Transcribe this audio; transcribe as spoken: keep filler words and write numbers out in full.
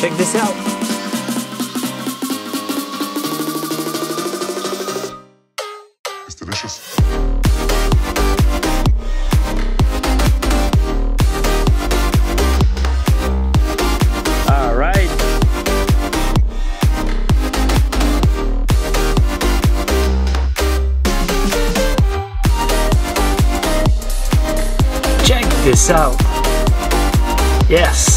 Check this out. It's delicious. This out. Yes.